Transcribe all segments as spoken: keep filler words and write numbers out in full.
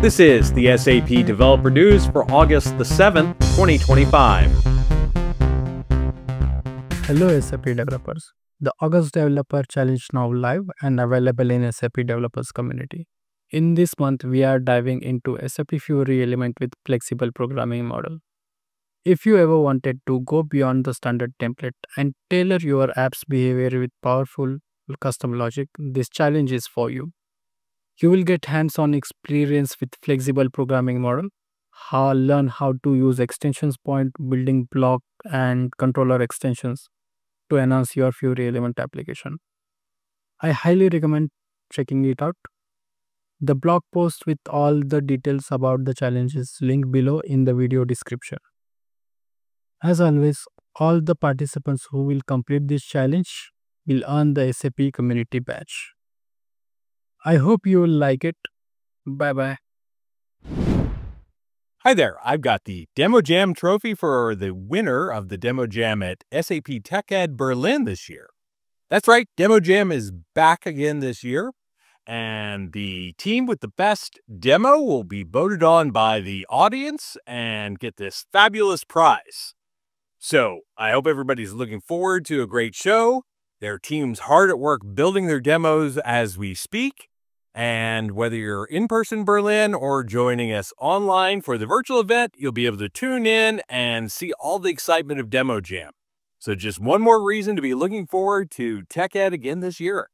This is the S A P Developer News for August the seventh, twenty twenty-five. Hello S A P Developers. The August Developer Challenge now live and available in S A P Developers community. In this month, we are diving into S A P Fiori element with flexible programming model. If you ever wanted to go beyond the standard template and tailor your app's behavior with powerful custom logic, this challenge is for you. You will get hands-on experience with flexible programming model, how learn how to use extensions point, building block and controller extensions to enhance your Fiori element application. I highly recommend checking it out. The blog post with all the details about the challenge is linked below in the video description. As always, all the participants who will complete this challenge will earn the S A P Community Badge. I hope you will like it. Bye-bye. Hi there, I've got the Demo Jam trophy for the winner of the Demo Jam at S A P TechEd Berlin this year. That's right, Demo Jam is back again this year. And the team with the best demo will be voted on by the audience and get this fabulous prize. So I hope everybody's looking forward to a great show. Their team's hard at work building their demos as we speak. And whether you're in person Berlin or joining us online for the virtual event, you'll be able to tune in and see all the excitement of Demo Jam. So just one more reason to be looking forward to TechEd again this year.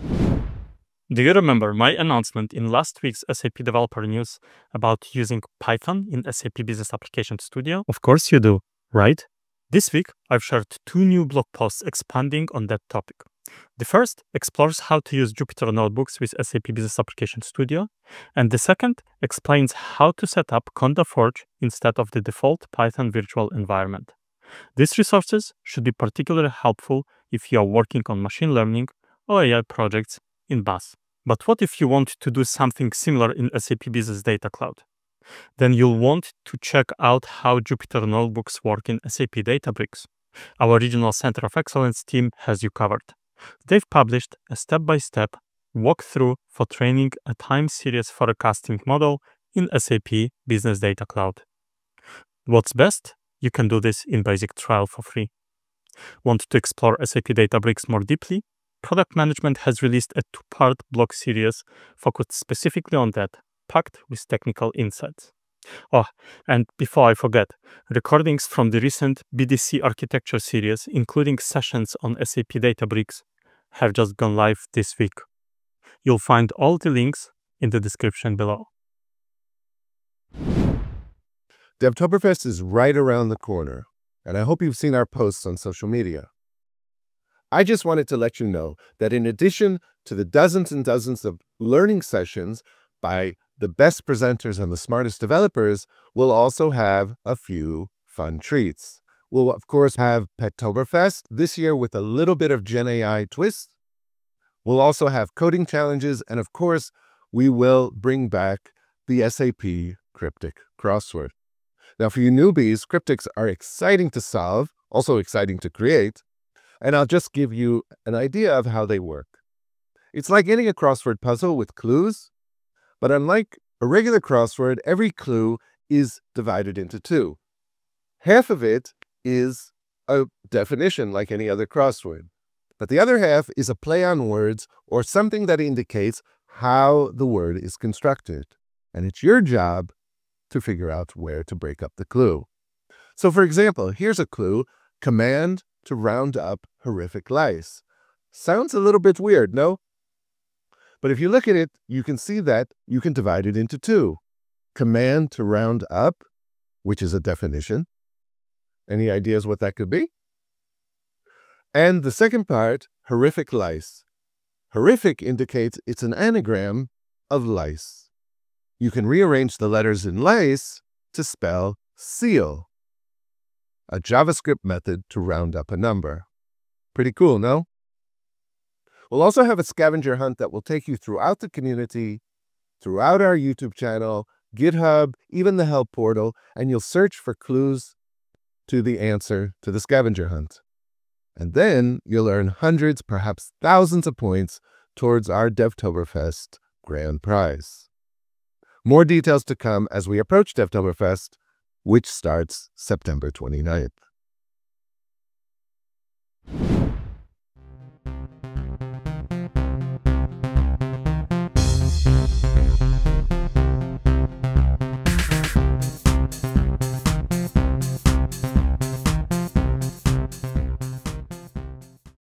Do you remember my announcement in last week's S A P Developer News about using Python in S A P Business Application Studio? Of course you do, right? This week, I've shared two new blog posts expanding on that topic. The first explores how to use Jupyter Notebooks with S A P Business Application Studio, and the second explains how to set up Conda Forge instead of the default Python virtual environment. These resources should be particularly helpful if you are working on machine learning or A I projects in B A S. But what if you want to do something similar in S A P Business Data Cloud? Then you'll want to check out how Jupyter Notebooks work in S A P Databricks. Our regional Center of Excellence team has you covered. They've published a step-by-step walkthrough for training a time series forecasting model in S A P Business Data Cloud. What's best? You can do this in basic trial for free. Want to explore S A P Databricks more deeply? Product Management has released a two-part blog series focused specifically on that, packed with technical insights. Oh, and before I forget, recordings from the recent B D C architecture series, including sessions on S A P Databricks, have just gone live this week. You'll find all the links in the description below. Devtoberfest is right around the corner, and I hope you've seen our posts on social media. I just wanted to let you know that in addition to the dozens and dozens of learning sessions by the best presenters and the smartest developers, we'll also have a few fun treats. We'll, of course, have Pettoberfest this year with a little bit of Gen A I twist. We'll also have coding challenges. And of course, we will bring back the S A P Cryptic Crossword. Now, for you newbies, cryptics are exciting to solve, also exciting to create. And I'll just give you an idea of how they work. It's like getting a crossword puzzle with clues, but unlike a regular crossword, every clue is divided into two. Half of it is a definition like any other crossword, but the other half is a play on words or something that indicates how the word is constructed. And it's your job to figure out where to break up the clue. So for example, here's a clue: command to round up horrific lice. Sounds a little bit weird, no? But if you look at it, you can see that you can divide it into two. Command to round up, which is a definition. Any ideas what that could be? And the second part, horrific lice. Horrific indicates it's an anagram of lice. You can rearrange the letters in lice to spell seal, a JavaScript method to round up a number. Pretty cool, no? We'll also have a scavenger hunt that will take you throughout the community, throughout our YouTube channel, GitHub, even the help portal, and you'll search for clues to the answer to the scavenger hunt. And then you'll earn hundreds, perhaps thousands of points towards our Devtoberfest grand prize. More details to come as we approach Devtoberfest, which starts September twenty-ninth.